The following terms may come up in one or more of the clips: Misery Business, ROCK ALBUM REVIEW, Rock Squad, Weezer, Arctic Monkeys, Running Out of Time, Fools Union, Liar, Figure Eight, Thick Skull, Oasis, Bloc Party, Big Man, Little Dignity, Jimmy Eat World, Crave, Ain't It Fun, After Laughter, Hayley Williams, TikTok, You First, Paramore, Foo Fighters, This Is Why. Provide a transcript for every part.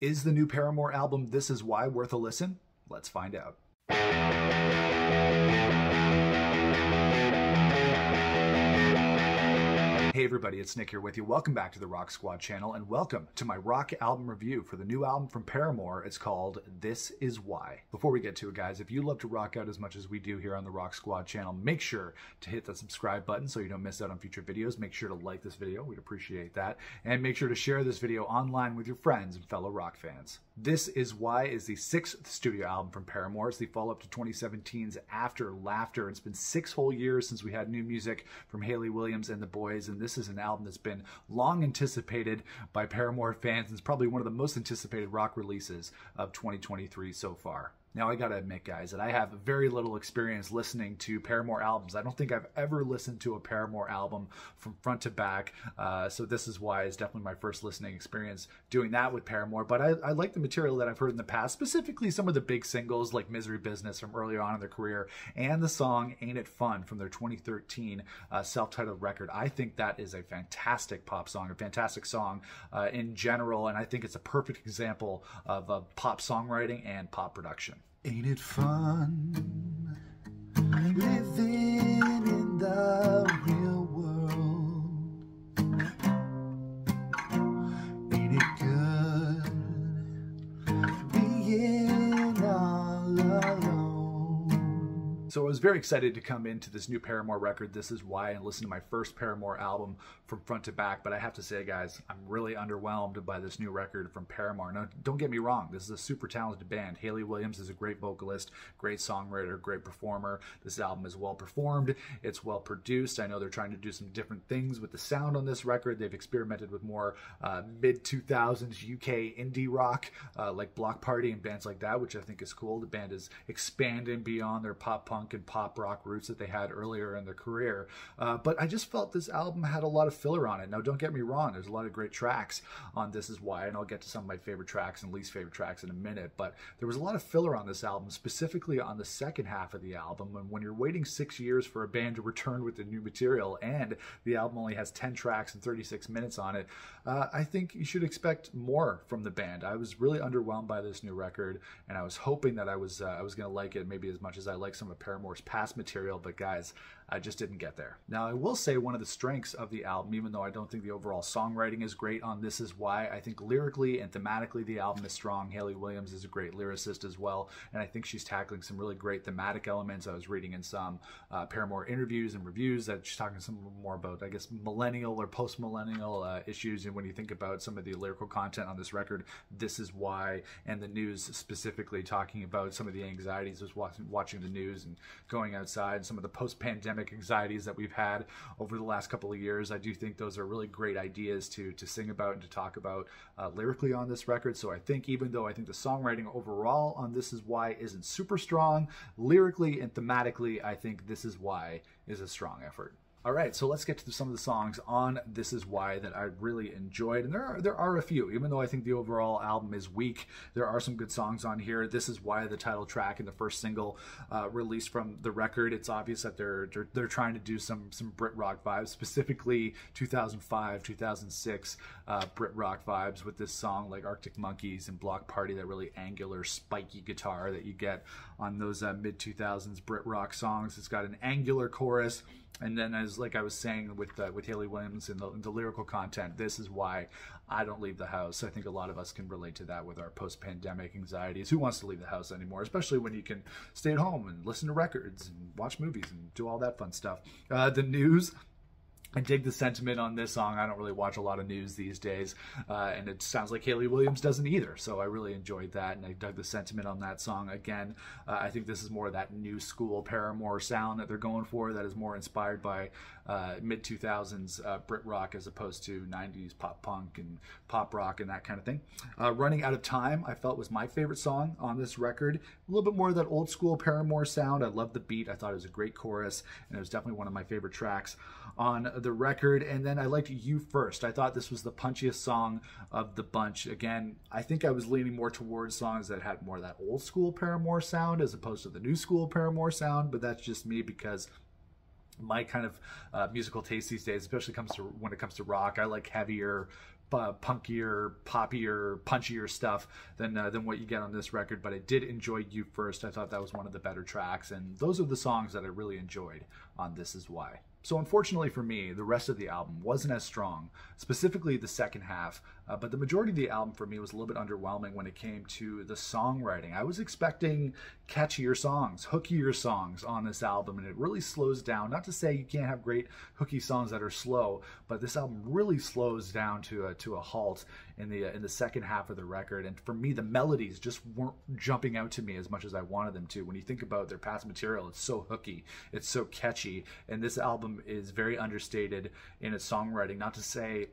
Is the new Paramore album, This Is Why, worth a listen? Let's find out. Hey everybody, it's Nick here with you. Welcome back to the Rock Squad channel and welcome to my rock album review for the new album from Paramore. It's called This Is Why. Before we get to it, guys, if you love to rock out as much as we do here on the Rock Squad channel, make sure to hit that subscribe button so you don't miss out on future videos. Make sure to like this video. We'd appreciate that. And make sure to share this video online with your friends and fellow rock fans. This Is Why is the 6th studio album from Paramore. It's the follow-up to 2017's After Laughter. It's been 6 whole years since we had new music from Hayley Williams and the boys, and this is an album that's been long anticipated by Paramore fans. It's probably one of the most anticipated rock releases of 2023 so far. Now, I gotta admit, guys, that I have very little experience listening to Paramore albums. I don't think I've ever listened to a Paramore album from front to back, so This Is Why is definitely my first listening experience doing that with Paramore, but I like the material that I've heard in the past, specifically some of the big singles like Misery Business from earlier on in their career, and the song Ain't It Fun from their 2013 self-titled record. I think that is a fantastic pop song, a fantastic song in general, and I think it's a perfect example of pop songwriting and pop production. Ain't it fun living in the real world? Ain't it good being all alone? So I was very excited to come into this new Paramore record, This Is Why, and listen to my first Paramore album from front to back, but I have to say, guys, I'm really underwhelmed by this new record from Paramore. Now, don't get me wrong, this is a super talented band. Hayley Williams is a great vocalist, great songwriter, great performer. This album is well performed, it's well produced. I know they're trying to do some different things with the sound on this record. They've experimented with more mid-2000s UK indie rock, like Bloc Party and bands like that, which I think is cool. The band is expanding beyond their pop-punk and pop rock roots that they had earlier in their career, but I just felt this album had a lot of filler on it. Now, don't get me wrong, there's a lot of great tracks on This Is Why, and I'll get to some of my favorite tracks and least favorite tracks in a minute, but there was a lot of filler on this album, specifically on the second half of the album, and when you're waiting 6 years for a band to return with the new material, and the album only has 10 tracks and 36 minutes on it, I think you should expect more from the band. I was really underwhelmed by this new record, and I was hoping that I was going to like it maybe as much as I like some of Paramore's past material, but guys, I just didn't get there. Now, I will say one of the strengths of the album, even though I don't think the overall songwriting is great on This Is Why, I think lyrically and thematically the album is strong. Hayley Williams is a great lyricist as well, and I think she's tackling some really great thematic elements. I was reading in some Paramore interviews and reviews that she's talking some more about, I guess, millennial or post-millennial issues, and when you think about some of the lyrical content on this record, This Is Why, and the news specifically talking about some of the anxieties of watching the news and going outside, some of the post-pandemic anxieties that we've had over the last couple of years. I do think those are really great ideas to sing about and to talk about lyrically on this record. So I think, even though I think the songwriting overall on This Is Why isn't super strong, lyrically and thematically, I think This Is Why is a strong effort. All right, so let's get to some of the songs on This Is Why that I really enjoyed, and there are a few. Even though I think the overall album is weak, there are some good songs on here. This Is Why, the title track and the first single released from the record, it's obvious that they're trying to do some Brit rock vibes, specifically 2005, 2006 Brit rock vibes with this song, like Arctic Monkeys and Bloc Party, that really angular, spiky guitar that you get on those mid-2000s Brit rock songs. It's got an angular chorus. And then, as like I was saying with Hayley Williams and the lyrical content, this is why I don't leave the house. I think a lot of us can relate to that with our post-pandemic anxieties. Who wants to leave the house anymore, especially when you can stay at home and listen to records and watch movies and do all that fun stuff. The news. I dig the sentiment on this song. I don't really watch a lot of news these days, and it sounds like Hayley Williams doesn't either, so I really enjoyed that, and I dug the sentiment on that song. Again, I think this is more of that new school Paramore sound that they're going for, that is more inspired by mid-2000s Brit rock as opposed to 90s pop punk and pop rock and that kind of thing. Running Out of Time, I felt, was my favorite song on this record. A little bit more of that old school Paramore sound. I loved the beat. I thought it was a great chorus, and it was definitely one of my favorite tracks on the record. And then I liked You First. I thought this was the punchiest song of the bunch. Again, I think I was leaning more towards songs that had more of that old school Paramore sound as opposed to the new school Paramore sound, but that's just me, because my kind of musical taste these days, especially when it comes to rock, I like heavier punkier, poppier, punchier stuff than what you get on this record. But I did enjoy You First. I thought that was one of the better tracks, and those are the songs that I really enjoyed on This Is Why. So unfortunately for me, the rest of the album wasn't as strong, specifically the second half, but the majority of the album for me was a little bit underwhelming when it came to the songwriting. I was expecting catchier songs, hookier songs on this album, and it really slows down. Not to say you can't have great hooky songs that are slow, but this album really slows down to a halt in the second half of the record. And for me, the melodies just weren't jumping out to me as much as I wanted them to. When you think about their past material, it's so hooky, it's so catchy, and this album is very understated in its songwriting. Not to say,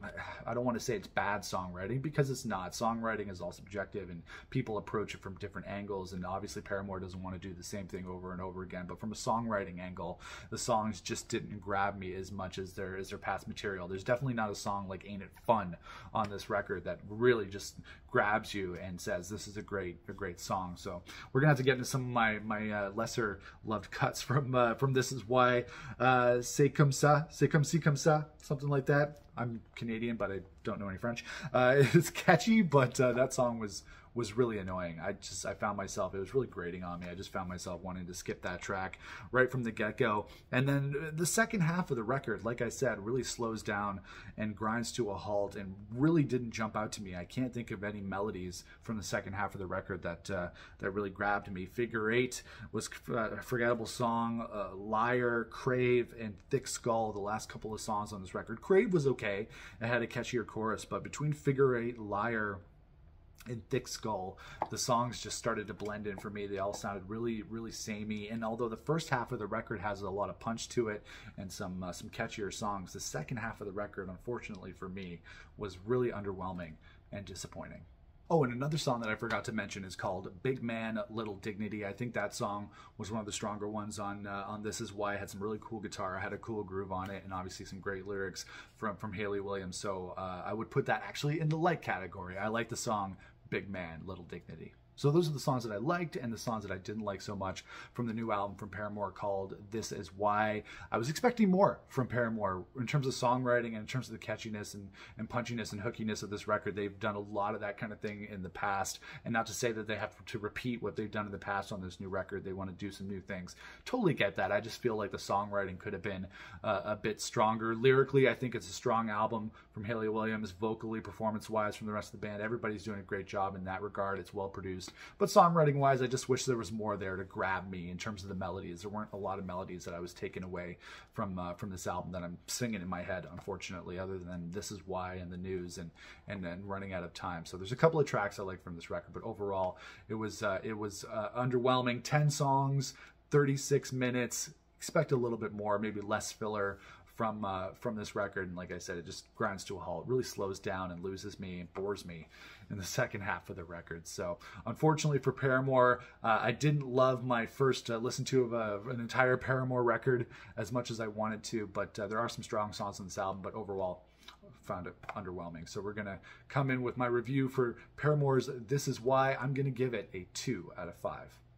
I don't want to say it's bad songwriting, because it's not. Songwriting is all subjective and people approach it from different angles, and obviously Paramore doesn't want to do the same thing over and over again, but from a songwriting angle, the songs just didn't grab me as much as their past material. There's definitely not a song like Ain't It Fun on this record that really just grabs you and says this is a great song. So we're gonna have to get into some of my lesser loved cuts from This Is Why. C'est comme ça, something like that. I'm Canadian, but I don't know any French. It's catchy, but that song was really annoying. I found myself, it was really grating on me. I just found myself wanting to skip that track right from the get-go. And then the second half of the record, like I said, really slows down and grinds to a halt and really didn't jump out to me. I can't think of any melodies from the second half of the record that really grabbed me. Figure Eight was a forgettable song. Liar, Crave, and Thick Skull, the last couple of songs on this record. Crave was okay. It had a catchier chorus, but between Figure Eight, Liar, and Thick Skull, the songs just started to blend in for me. They all sounded really, really samey, and although the first half of the record has a lot of punch to it and some catchier songs, the second half of the record, unfortunately for me, was really underwhelming and disappointing. Oh, and another song that I forgot to mention is called Big Man, Little Dignity. I think that song was one of the stronger ones on This Is Why. It had some really cool guitar, had a cool groove on it, and obviously some great lyrics from Hayley Williams. So I would put that actually in the like category. I like the song Big Man, Little Dignity. So those are the songs that I liked and the songs that I didn't like so much from the new album from Paramore called This Is Why. I was expecting more from Paramore in terms of songwriting and in terms of the catchiness and punchiness and hookiness of this record. They've done a lot of that kind of thing in the past, and not to say that they have to repeat what they've done in the past on this new record. They want to do some new things. Totally get that. I just feel like the songwriting could have been a bit stronger. Lyrically, I think it's a strong album from Hayley Williams. Vocally, performance-wise, from the rest of the band, everybody's doing a great job in that regard. It's well produced. But songwriting-wise, I just wish there was more there to grab me in terms of the melodies. There weren't a lot of melodies that I was taken away from this album that I'm singing in my head, unfortunately, other than This Is Why and The News and Running Out of Time. So there's a couple of tracks I like from this record, but overall, it was underwhelming. 10 songs, 36 minutes. Expect a little bit more, maybe less filler from this record, and like I said, it just grinds to a halt. It really slows down and loses me and bores me in the second half of the record. So unfortunately for Paramore, I didn't love my first listen to of an entire Paramore record as much as I wanted to, but there are some strong songs on this album, but overall found it underwhelming. So we're gonna come in with my review for Paramore's This Is Why. I'm gonna give it a 2 out of 5.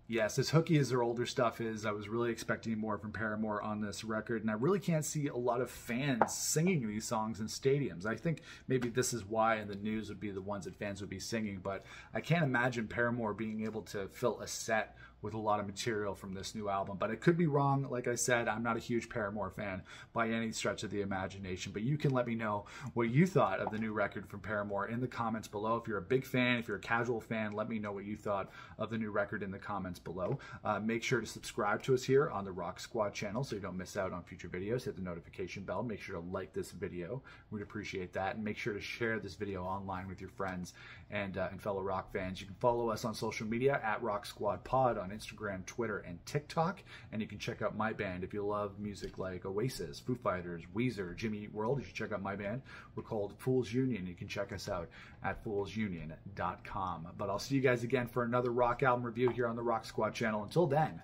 Yes, as hooky as their older stuff is, I was really expecting more from Paramore on this record, and I really can't see a lot of fans singing these songs in stadiums. I think maybe This Is Why and The News would be the ones that fans would be singing, but I can't imagine Paramore being able to fill a set with a lot of material from this new album. But I could be wrong. Like I said, I'm not a huge Paramore fan by any stretch of the imagination, but you can let me know what you thought of the new record from Paramore in the comments below. If you're a big fan, if you're a casual fan, let me know what you thought of the new record in the comments below. Make sure to subscribe to us here on the Rock Squad channel so you don't miss out on future videos. Hit the notification bell. Make sure to like this video. We'd appreciate that. And make sure to share this video online with your friends and fellow rock fans. You can follow us on social media at Rock Squad Pod on Instagram, Twitter, and TikTok, and you can check out my band. If you love music like Oasis, Foo Fighters, Weezer, Jimmy Eat World, you should check out my band. We're called Fools Union. You can check us out at foolsunion.com. But I'll see you guys again for another rock album review here on the Rock Squad channel. Until then,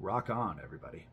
rock on, everybody.